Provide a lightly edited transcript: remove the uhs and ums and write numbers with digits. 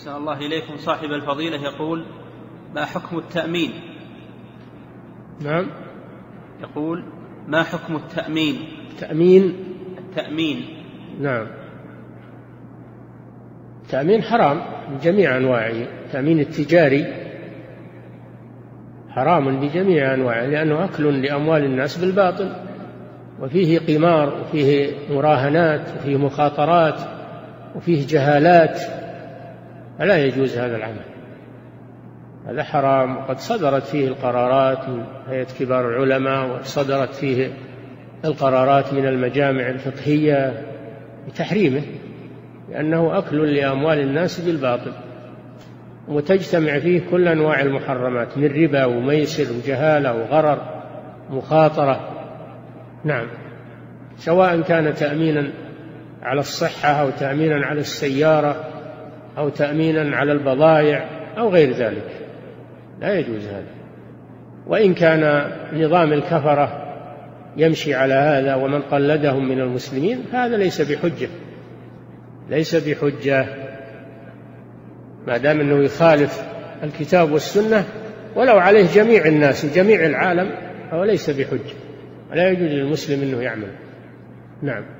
أحسن الله إليكم صاحب الفضيلة يقول: ما حكم التأمين؟ نعم. يقول: ما حكم التأمين؟ التأمين نعم. التأمين حرام بجميع أنواعه، التأمين التجاري حرام بجميع أنواعه، لأنه أكل لأموال الناس بالباطل، وفيه قمار، وفيه مراهنات، وفيه مخاطرات، وفيه جهالات، فلا يجوز هذا العمل، هذا حرام. وقد صدرت فيه القرارات من هيئة كبار العلماء، وصدرت فيه القرارات من المجامع الفقهية بتحريمه، لأنه أكل لأموال الناس بالباطل، وتجتمع فيه كل أنواع المحرمات من ربا وميسر وجهالة وغرر ومخاطرة. نعم، سواء كان تأمينا على الصحة أو تأمينا على السيارة أو تأمينا على البضائع أو غير ذلك، لا يجوز هذا. وإن كان نظام الكفرة يمشي على هذا ومن قلدهم من المسلمين، هذا ليس بحجة ما دام أنه يخالف الكتاب والسنة، ولو عليه جميع الناس جميع العالم، فهو ليس بحجة، لا يجوز للمسلم أنه يعمل. نعم.